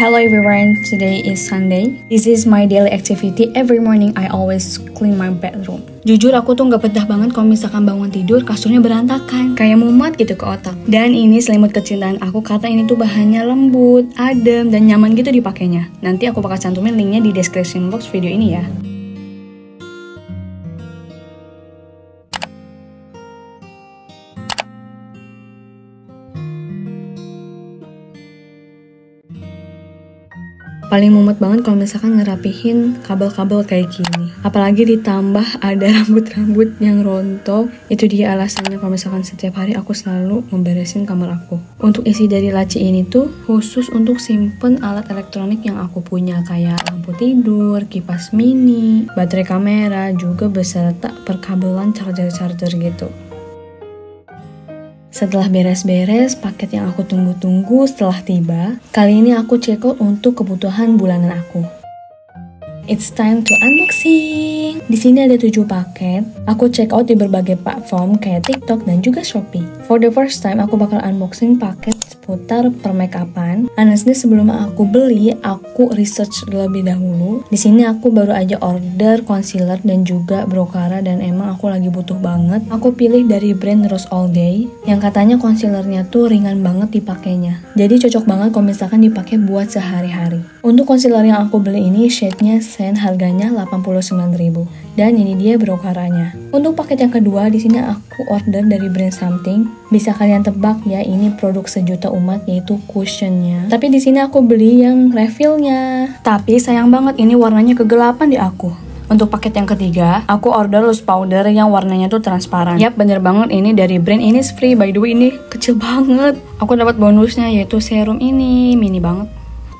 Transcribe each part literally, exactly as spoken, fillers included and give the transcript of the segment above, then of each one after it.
Hello everyone, today is Sunday. This is my daily activity. Every morning I always clean my bedroom. Jujur aku tuh gak betah banget kalau misalkan bangun tidur kasurnya berantakan, kayak mumet gitu ke otak. Dan ini selimut kecintaan aku, kata ini tuh bahannya lembut, adem, dan nyaman gitu dipakainya. Nanti aku bakal cantumin linknya di description box video ini ya. Paling mumet banget kalau misalkan ngerapihin kabel-kabel kayak gini, apalagi ditambah ada rambut-rambut yang rontok. Itu dia alasannya kalau misalkan setiap hari aku selalu memberesin kamar aku. Untuk isi dari laci ini tuh khusus untuk simpen alat elektronik yang aku punya, kayak lampu tidur, kipas mini, baterai kamera, juga beserta perkabelan charger-charger gitu. Setelah beres-beres, paket yang aku tunggu-tunggu setelah tiba, kali ini aku check out untuk kebutuhan bulanan aku. It's time to unboxing! Di sini ada tujuh paket, aku check out di berbagai platform kayak TikTok dan juga Shopee. For the first time, aku bakal unboxing paket seputar permakeupan. Honestly, sebelum aku beli, aku research lebih dahulu. Di sini aku baru aja order concealer dan juga brokara, dan emang aku lagi butuh banget. Aku pilih dari brand Rose All Day, yang katanya concealernya tuh ringan banget dipakainya. Jadi cocok banget kalau misalkan dipakai buat sehari-hari. Untuk concealer yang aku beli ini shade-nya Sen, harganya delapan puluh sembilan ribu rupiah. Dan ini dia brokaranya. Untuk paket yang kedua, di sini aku order dari brand Something. Bisa kalian tebak ya, ini produk sejuta umat, yaitu cushionnya. Tapi di sini aku beli yang refillnya. Tapi sayang banget ini warnanya kegelapan di aku. Untuk paket yang ketiga, aku order loose powder yang warnanya tuh transparan. Yap, bener banget, ini dari brand Innisfree. By the way, ini kecil banget. Aku dapat bonusnya, yaitu serum ini, mini banget.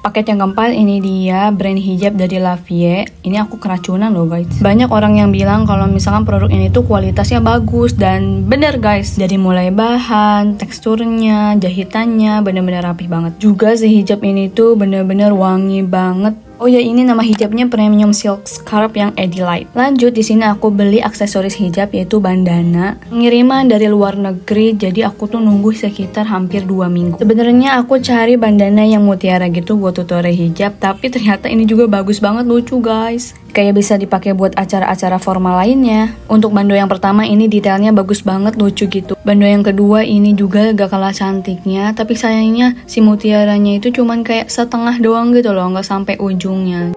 Paket yang keempat, ini dia brand hijab dari Lavie. Ini aku keracunan loh guys. Banyak orang yang bilang kalau misalkan produk ini tuh kualitasnya bagus, dan bener guys. Dari mulai bahan, teksturnya, jahitannya bener-bener rapih banget. Juga si hijab ini tuh bener-bener wangi banget. Oh ya, ini nama hijabnya Premium Silk Scarf yang Edi Light. Lanjut, di sini aku beli aksesoris hijab yaitu bandana. Pengiriman dari luar negeri, jadi aku tuh nunggu sekitar hampir dua minggu. Sebenarnya aku cari bandana yang mutiara gitu buat tutorial hijab, tapi ternyata ini juga bagus banget, lucu guys. Kayak bisa dipakai buat acara-acara formal lainnya. Untuk bando yang pertama ini detailnya bagus banget, lucu gitu. Bando yang kedua ini juga gak kalah cantiknya, tapi sayangnya si mutiaranya itu cuman kayak setengah doang gitu loh, gak sampai ujungnya.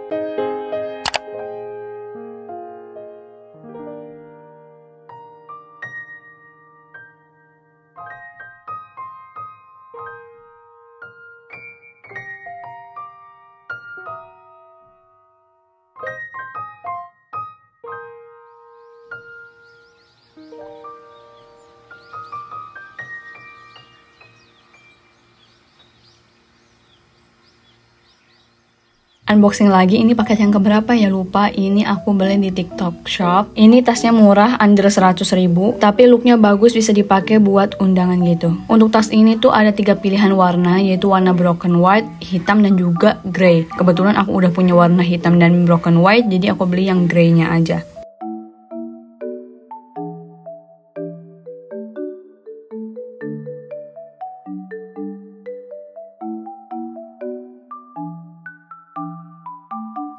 Unboxing lagi, ini paket yang keberapa ya, lupa. Ini aku beli di TikTok Shop. Ini tasnya murah, under seratus ribu, tapi looknya bagus, bisa dipakai buat undangan gitu. Untuk tas ini tuh ada tiga pilihan warna, yaitu warna broken white, hitam, dan juga grey. Kebetulan aku udah punya warna hitam dan broken white, jadi aku beli yang grey-nya aja.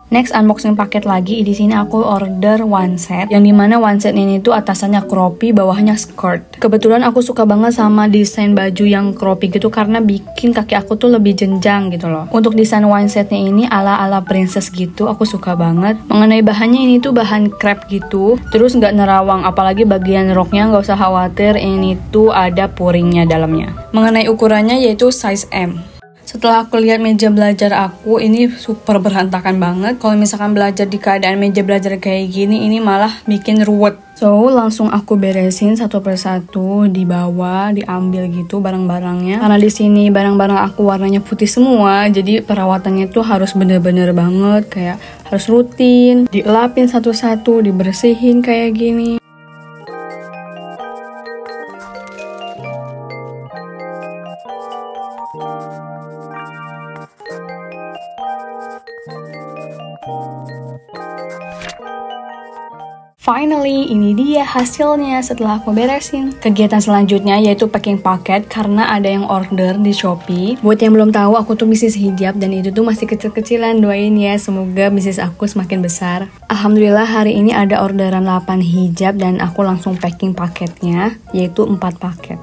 Next, unboxing paket lagi. Di sini aku order one set, yang dimana one set ini tuh atasannya kropi, bawahnya skirt. Kebetulan aku suka banget sama desain baju yang kropi gitu, karena bikin kaki aku tuh lebih jenjang gitu loh. Untuk desain one setnya ini ala-ala princess gitu, aku suka banget. Mengenai bahannya, ini tuh bahan crepe gitu, terus nggak nerawang, apalagi bagian roknya nggak usah khawatir, ini tuh ada puringnya dalamnya. Mengenai ukurannya, yaitu size M. Setelah aku lihat meja belajar aku, ini super berantakan banget. Kalau misalkan belajar di keadaan meja belajar kayak gini, ini malah bikin ruwet. So, langsung aku beresin satu persatu, dibawa, diambil gitu barang-barangnya. Karena di sini barang-barang aku warnanya putih semua, jadi perawatannya tuh harus bener-bener banget, kayak harus rutin, dielapin satu-satu, dibersihin kayak gini. Finally, ini dia hasilnya setelah aku beresin. Kegiatan selanjutnya yaitu packing paket karena ada yang order di Shopee. Buat yang belum tahu, aku tuh bisnis hijab dan itu tuh masih kecil-kecilan, doain ya semoga bisnis aku semakin besar. Alhamdulillah hari ini ada orderan delapan hijab dan aku langsung packing paketnya yaitu empat paket.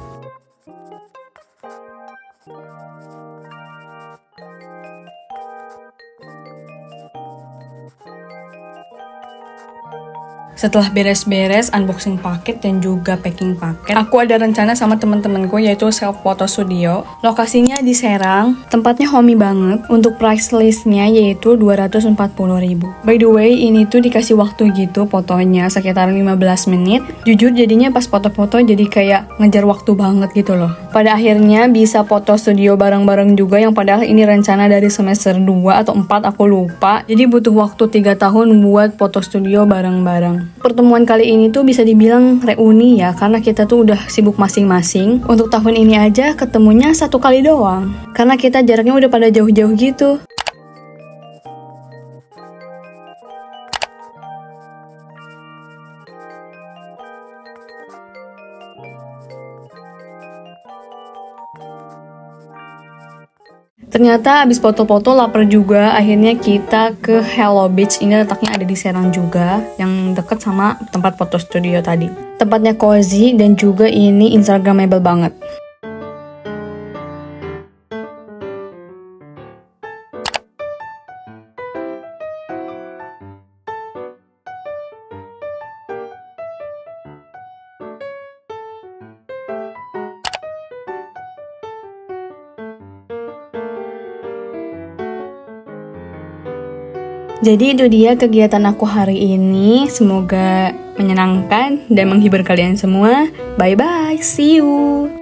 Setelah beres-beres unboxing paket dan juga packing paket, aku ada rencana sama teman-temanku yaitu self photo studio. Lokasinya di Serang, tempatnya homey banget. Untuk price listnya yaitu dua ratus empat puluh ribu. By the way, ini tuh dikasih waktu gitu fotonya sekitar lima belas menit. Jujur jadinya pas foto-foto jadi kayak ngejar waktu banget gitu loh. Pada akhirnya bisa foto studio bareng-bareng juga, yang padahal ini rencana dari semester dua atau empat aku lupa. Jadi butuh waktu tiga tahun buat foto studio bareng-bareng. Pertemuan kali ini tuh bisa dibilang reuni ya, karena kita tuh udah sibuk masing-masing. Untuk tahun ini aja ketemunya satu kali doang, karena kita jaraknya udah pada jauh-jauh gitu. Ternyata abis foto-foto lapar juga, akhirnya kita ke Hello Beach. Ini letaknya ada di Serang juga, yang deket sama tempat foto studio tadi. Tempatnya cozy dan juga ini instagramable banget. Jadi itu dia kegiatan aku hari ini, semoga menyenangkan dan menghibur kalian semua. Bye bye, see you!